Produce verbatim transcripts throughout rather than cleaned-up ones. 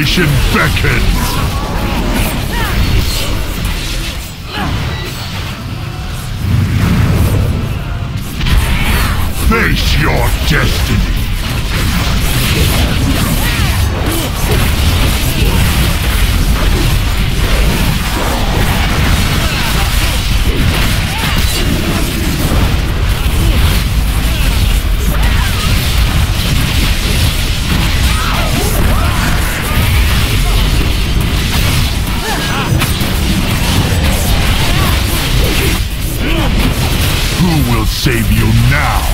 Desperation beckons! Face your destiny! Who will save you now?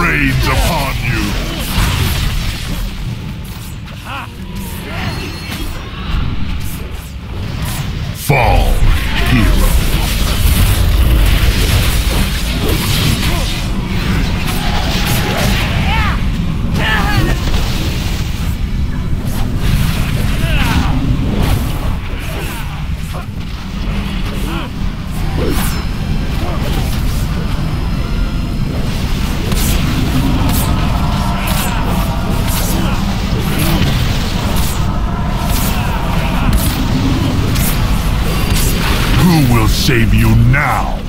Rains upon you. Fall, hero. Who will save you now?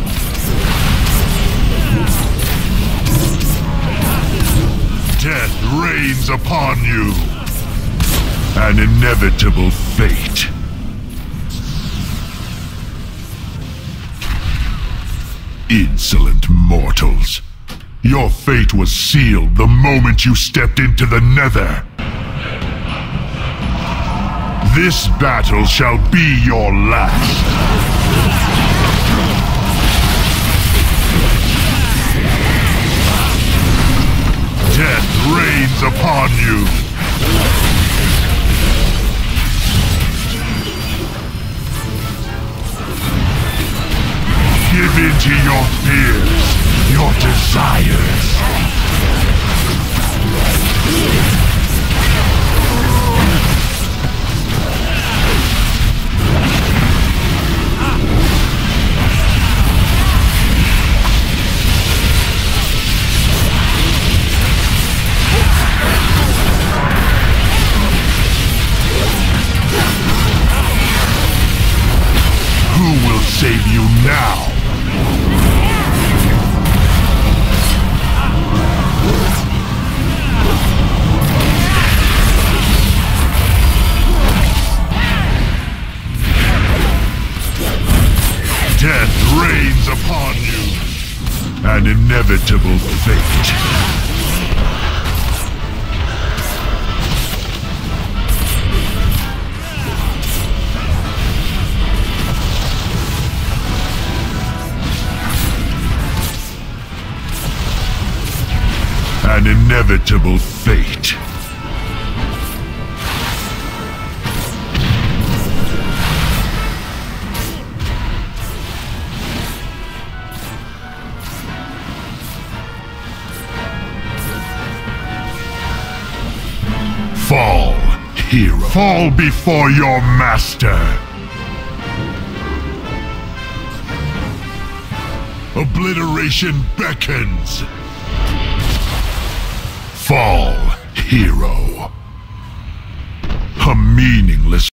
Death rains upon you. An inevitable fate. Insolent mortals. Your fate was sealed the moment you stepped into the Nether. This battle shall be your last. Death rains upon you. Give in to your fears, your desires. Save you now! Death rains upon you! An inevitable fate! An inevitable fate. Fall, hero. Fall before your master. Obliteration beckons. Fall, hero. A meaningless